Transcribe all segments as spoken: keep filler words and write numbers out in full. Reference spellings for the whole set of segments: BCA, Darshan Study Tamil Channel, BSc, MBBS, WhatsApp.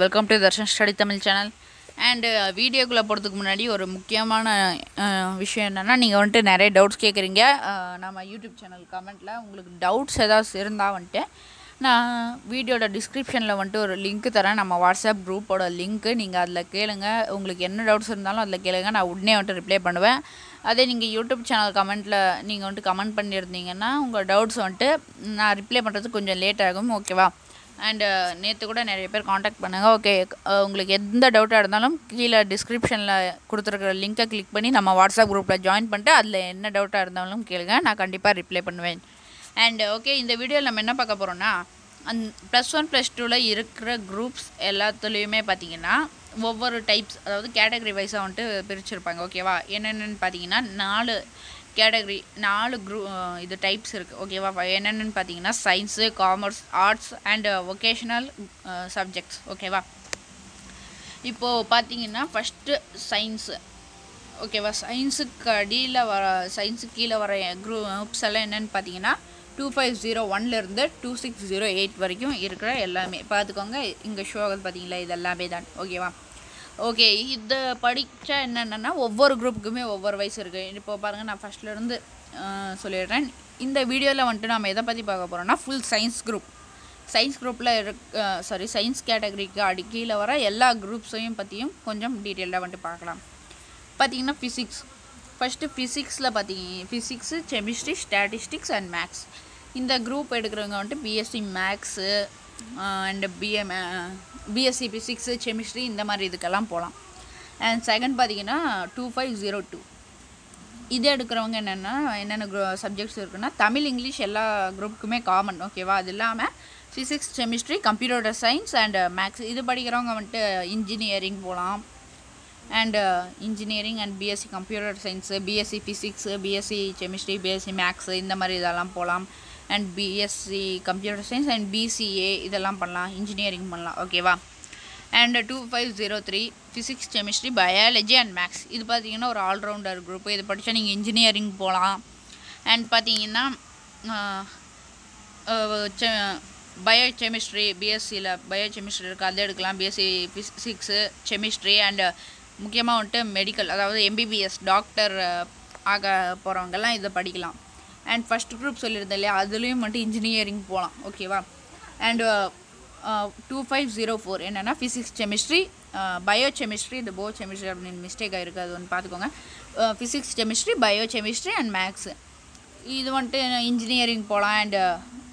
Welcome to Darshan Study Tamil Channel. And uh, video ku la poradhukku munadi oru mukkiyamaana vishayam enna na neenga vante nare doubts kekringa nama YouTube channel comment la ungalku doubts edavas irundha vante na video la description la vante oru link tharan nama WhatsApp group oda link neenga adla kelunga ungalku enna doubts irundhalum adla kelunga na udane vante reply pannuven adhe neenga YouTube channel comment la neenga vante comment pannirundinga na unga doubts vante na reply pandradhu konjam late agum okay va And நேத்து கூட நிறைய பேர் contact பண்ணுங்க okay உங்களுக்கு எந்த டவுட்டா இருந்தாலும் கீழ டிஸ்கிரிப்ஷன்ல கொடுத்திருக்கிற லிங்கை கிளிக் பண்ணி நம்ம வாட்ஸ்அப் குரூப்ல ஜாயின் பண்ணிட்டு அதுல என்ன டவுட்டா இருந்தாலும் கேளுங்க நான் கண்டிப்பா ரிப்ளை பண்ணுவேன் and ஓகே இந்த வீடியோல நம்ம என்ன பார்க்க போறோம்னா plus one plus two ல இருக்கிற groups எல்லாத்துலயுமே பாத்தீங்கன்னா ஒவ்வொரு டைப்ஸ் அதாவது கேட்டகரி வைஸா வந்து பிரிச்சிருப்பாங்க ஓகேவா என்னன்னு பாத்தீங்கன்னா நாலு Category four group uh, the types okay va enna pathina science commerce arts and uh, vocational uh, subjects okay va ipo pathina first science okay va science kadila vara science kila vara groups alla enna pathina two five zero one la irundha two six zero eight varaikum irukra ellame paathukonga inga show agad pathingala idellame dhan okay va okay இது படிச்சா என்னன்னா ஒவ்வொரு குரூப்புக்குமே ஒவ்வொரு வயசு இருக்கு இப்போ பாருங்க நான் ஃபர்ஸ்ட்ல இருந்து சொல்லிறேன் இந்த வீடியோல வந்து நாம எதை பத்தி பார்க்க போறோம்னா ফুল சயின்ஸ் குரூப் சயின்ஸ் குரூப்ல சாரி சயின்ஸ் கேட்டகரிக்கு அடிக்கீல வர எல்லா குரூப்ஸையும் பத்தியும் கொஞ்சம் டீடைலா வந்து பார்க்கலாம் பாத்தீங்கன்னா physics first physics ல பாத்தீங்க physics chemistry statistics and maths இந்த குரூப் எடுக்குறவங்க வந்து BSc maths and BM BSc Physics Chemistry இந்த மாதிரி இதுக்கெல்லாம் போலாம் and second பாத்தீங்கன்னா two five zero two இது எடுக்கறவங்க என்னன்னா என்னென்ன சப்ஜெக்ட்ஸ் இருக்குன்னா தமிழ் இங்கிலீஷ் எல்லா குரூப்புக்குமே காமன் ஓகேவா அது இல்லாம physics chemistry computer science and maths இது படிக்கிறவங்க வந்து engineering போலாம் and engineering and BSc computer science BSc physics BSc chemistry BSc maths இந்த மாதிரி இதெல்லாம் போலாம் and BSc computer science and BCA இதெல்லாம் பண்ணலாம் engineering பண்ணலாம் ஓகேவா and two five zero three physics chemistry biology and maths இது பாத்தீங்கன்னா ஒரு ஆல் ரவுண்டர் group இது படிச்சா நீங்க engineering போலாம் and பாத்தீங்கன்னா biochemistry BSc ல biochemistry இருக்கு அத எடுக்கலாம் BSc physics chemistry and முக்கியமா வந்து medical அதாவது MBBS doctor ஆக போறவங்க எல்லாம் இத படிக்கலாம் and first group சொல்லிருந்தேல அதுலயும் வந்து engineering போலாம் ஓகேவா and uh, uh, two five zero four என்னன்னா physics chemistry uh, biochemistry the both chemistry அப்படின mistake ஆயிருக்கு அது வந்து பாத்துக்கோங்க uh, physics chemistry biochemistry and maths இது வந்து engineering போலாம் and uh,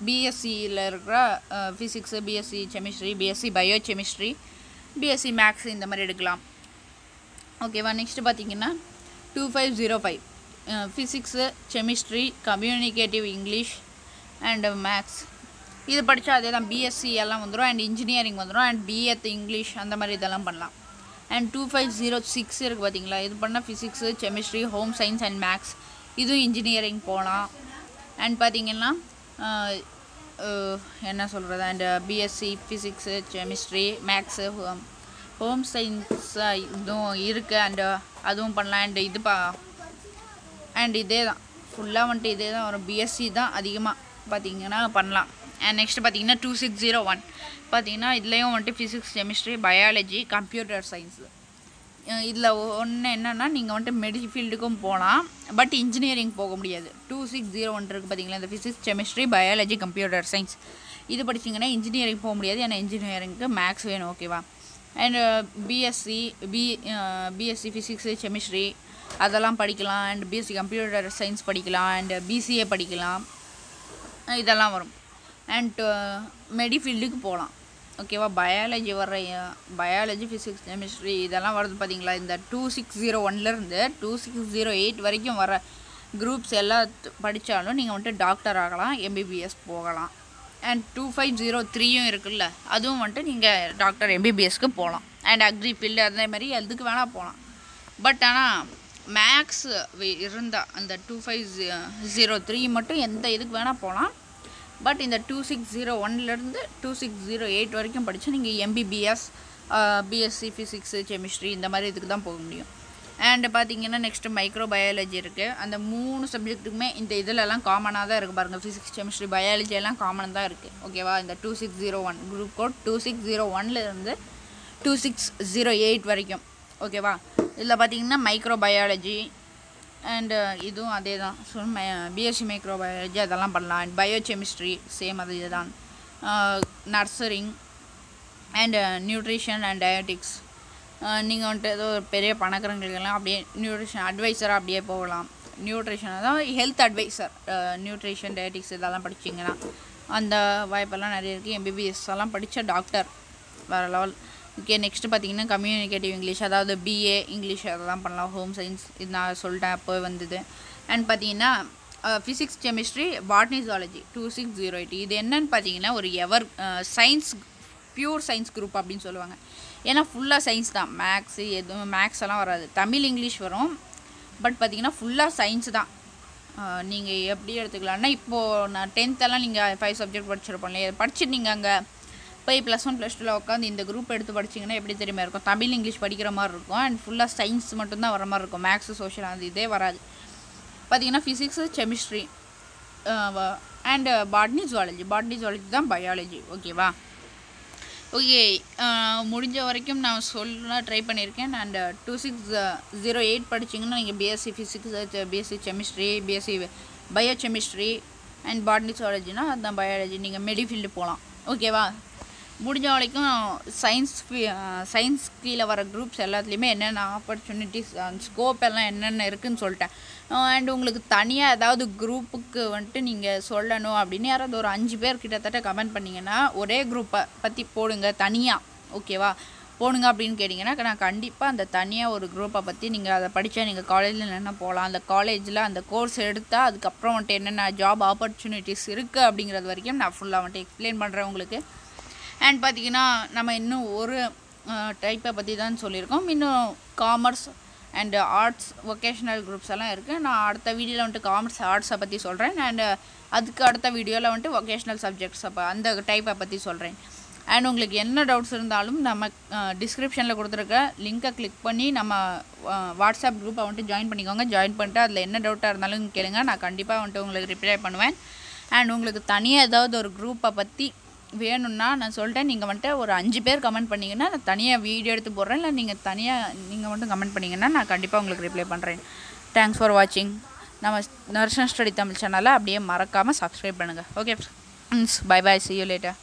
BSc ல இருக்குற uh, physics BSc chemistry BSc biochemistry BSc maths இந்த மாதிரி எடுக்கலாம் ஓகேவா next பாத்தீங்கன்னா two five zero five Uh, physics chemistry communicative english and uh, maths idu padicha adhalam bsc ella vandrum and engineering vandrum and beth english andha mari idalam pannalam and two five zero six irukku pathingala idu panna physics chemistry home science and maths idu engineering pona and pathingala enna solradha and uh, bsc physics chemistry maths um, home science uh, idu irukku and uh, adum pannalam and idu pa and இதே தான் ஃபுல்லா வந்து இதே தான் ஒரு BSc தான் அதிகமா பாத்தீங்கன்னா பண்ணலாம் and next பாத்தீங்கன்னா two six zero one பாத்தீங்கன்னா இதுலயும் வந்து physics chemistry biology computer science இதுல ஒண்ணே என்னன்னா நீங்க வந்து மெடிசி ஃபீல்டுக்கும் போலாம் பட் engineering போக முடியாது two six zero one இருக்கு பாத்தீங்களா இந்த physics chemistry biology computer science இது படிச்சீங்கன்னா engineering போக முடியாது ஏன்னா engineeringக்கு maths வேணும் ஓகேவா and uh, BSc B, uh, BSc physics chemistry அதெல்லாம் படிக்கலாம் and BSc computer science படிக்கலாம் and BCA படிக்கலாம் இதெல்லாம் வரும் and மெடி ஃபீல்டுக்கு போலாம் ஓகேவா பயாலஜி வர பயாலஜி physics chemistry இதெல்லாம் வருது பாத்தீங்களா இந்த two six zero one ல இருந்து two six zero eight வரைக்கும் வர groups எல்லாம் படிச்சாலும் நீங்க வந்து டாக்டர் ஆகலாம் MBBS போகலாம் and two five zero three ம் இருக்குல்ல அதுவும் வந்து நீங்க டாக்டர் MBBS க்கு போலாம் and agri field அதே மாதிரி எதுக்கு வேணா போலாம் பட் ஆனா மேக்ஸ் இருந்தா அந்த two five zero three மட்டும் எந்த இதுக்கு வேணா போலாம் பட் இந்த two six zero one ல இருந்து two six zero eight வரைக்கும் படிச்சா நீங்க MBBS BSc physics chemistry இந்த மாதிரி இதுக்கு தான் போக முடியும் and பாத்தீங்கன்னா நெக்ஸ்ட் மைக்ரோபயாலஜி இருக்கு அந்த மூணு சப்ஜெக்ட்டுக்குமே இந்த இதெல்லாம் காமனா தான் இருக்கு பாருங்க physics chemistry biology எல்லாம் காமனா தான் இருக்கு ஓகேவா இந்த two six zero one group code two six zero one ல இருந்து two six zero eight வரைக்கும் ஓகேவா. இதில் பார்த்தீங்கன்னா மைக்ரோபயாலஜி அண்டு இதுவும் அதே தான். ஸோ பிஎஸ்சி மைக்ரோபயாலஜி அதெல்லாம் பண்ணலாம். அண்ட் பயோகெமிஸ்ட்ரி சேம் அது இது தான். Nursing and nutrition and dietetics, நீங்கள் வந்துட்டு ஏதோ ஒரு பெரிய பணக்காரங்களுக்கெல்லாம் அப்படியே நியூட்ரிஷன் அட்வைஸராக அப்படியே போகலாம். நியூட்ரிஷன் அதாவது ஹெல்த் அட்வைஸர், நியூட்ரிஷன் டயட்டிக்ஸ் இதெல்லாம் படிச்சிங்கன்னா அந்த வாய்ப்பெல்லாம் நிறைய இருக்குது. எம்பிபிஎஸ் எல்லாம் படித்த டாக்டர் வேறு லெவல். ஓகே, நெக்ஸ்ட்டு பார்த்தீங்கன்னா கம்யூனிகேட்டிவ் இங்கிலீஷ், அதாவது பிஏ இங்கிலீஷ் அதெல்லாம் பண்ணலாம். ஹோம் சயின்ஸ் இது நான் சொல்லிட்டேன் அப்போ வந்தது. அண்ட் பார்த்தீங்கன்னா physics chemistry botany zoology two six zero eight. இது என்னன்னு பார்த்தீங்கன்னா ஒரு எவர் சயின்ஸ், பியூர் சயின்ஸ் குரூப் அப்படின்னு சொல்லுவாங்க. ஏன்னா ஃபுல்லாக சயின்ஸ் தான். மேக்ஸு எதுவும் மேக்ஸ் எல்லாம் வராது, தமிழ் இங்கிலீஷ் வரும். பட் பார்த்திங்கன்னா ஃபுல்லாக சயின்ஸ் தான். நீங்கள் எப்படி எடுத்துக்கலாம்னா இப்போது நான் டென்த்தெல்லாம் நீங்கள் ஃபைவ் சப்ஜெக்ட் படிச்சிருப்போம் இல்லையா, படிச்சுட்டு நீங்கள் அங்கே போய் ப்ளஸ் ஒன் ப்ளஸ் டூவில் உட்காந்து இந்த குரூப் எடுத்து படிச்சிங்கன்னா எப்படி தெரியுமா இருக்கும், தமிழ் இங்கிலீஷ் படிக்கிற மாதிரி இருக்கும். அண்ட் ஃபுல்லாக சயின்ஸ் மட்டும்தான் வர மாதிரி இருக்கும், மேக்ஸு சோஷியல் அது இதே வராது. பார்த்திங்கன்னா physics chemistry and botany zoology, botany zoology தான் பயாலஜி ஓகேவா. ஓகே, முடிஞ்ச வரைக்கும் நான் சொல்ல ட்ரை பண்ணியிருக்கேன். And two six zero eight படிச்சிங்கன்னா நீங்கள் BSc physics, BSc chemistry, BSc biochemistry and botany ஜுவாலஜினா அதுதான் பயாலஜி. நீங்கள் மெடிஃபீல்டு போகலாம் ஓகேவா. முடிஞ்ச வரைக்கும் சயின்ஸ் சயின்ஸ் கீழே வர குரூப்ஸ் எல்லாத்துலேயுமே என்னென்ன ஆப்பர்ச்சுனிட்டிஸ் அண்ட் ஸ்கோப் எல்லாம் என்னென்ன இருக்குதுன்னு சொல்லிட்டேன். அண்ட் உங்களுக்கு தனியாக ஏதாவது குரூப்புக்கு வந்துட்டு நீங்கள் சொல்லணும் அப்படின்னு யாராவது ஒரு அஞ்சு பேர் கிட்டத்தட்ட கமெண்ட் பண்ணிங்கன்னா ஒரே குரூப்பை பற்றி போடுங்க தனியாக ஓகேவா, போடுங்க அப்படின்னு கேட்டிங்கன்னா நான் கண்டிப்பாக அந்த தனியாக ஒரு குரூப்பை பற்றி நீங்கள் அதை படித்தா நீங்கள் காலேஜில் என்னென்ன போகலாம், அந்த காலேஜில் அந்த கோர்ஸ் எடுத்தால் அதுக்கப்புறம் வந்துட்டு என்னென்ன ஜாப் ஆப்பர்ச்சுனிட்டிஸ் இருக்குது அப்படிங்கிறது வரைக்கும் நான் ஃபுல்லாக வந்துட்டு எக்ஸ்பிளைன் பண்ணுறேன் உங்களுக்கு. அண்ட் பார்த்திங்கன்னா நம்ம இன்னும் ஒரு டைப்பை பற்றி தான் சொல்லியிருக்கோம். இன்னும் commerce and arts vocational groups எல்லாம் இருக்குது. நான் அடுத்த வீடியோவில் வந்துட்டு காமர்ஸ் ஆர்ட்ஸை பற்றி சொல்கிறேன். அண்டு அதுக்கு அடுத்த வீடியோவில் வந்துட்டு வொக்கேஷ்னல் சப்ஜெக்ட்ஸ் அப்போ அந்த டைப்பை பற்றி சொல்கிறேன். அண்ட் உங்களுக்கு என்ன டவுட்ஸ் இருந்தாலும் நம்ம டிஸ்கிரிப்ஷனில் கொடுத்துருக்க லிங்க்கை கிளிக் பண்ணி நம்ம வாட்ஸ்அப் குரூப்பை வந்துட்டு ஜாயின் பண்ணிக்கோங்க. ஜாயின் பண்ணிட்டு அதில் என்ன டவுட்டாக இருந்தாலும் கேளுங்க, நான் கண்டிப்பாக வந்துட்டு உங்களுக்கு ரிப்ளை பண்ணுவேன். அண்ட் உங்களுக்கு தனியாக ஏதாவது ஒரு குரூப்பை பற்றி வேணும்னா நான் சொல்லிட்டேன், நீங்கள் வந்துட்டு ஒரு அஞ்சு பேர் கமெண்ட் பண்ணிங்கன்னா நான் தனியாக வீடியோ எடுத்து போடுறேன். இல்லை நீங்கள் தனியாக நீங்கள் மட்டும் கமெண்ட் பண்ணிங்கன்னா நான் கண்டிப்பாக உங்களுக்கு ரிப்ளை பண்ணுறேன். தேங்க்ஸ் ஃபார் வாட்சிங். நம்ம தர்ஷன் ஸ்டடி தமிழ் சேனலை அப்படியே மறக்காமல் சப்ஸ்கிரைப் பண்ணுங்கள். Okay friends, bye bye, see you later.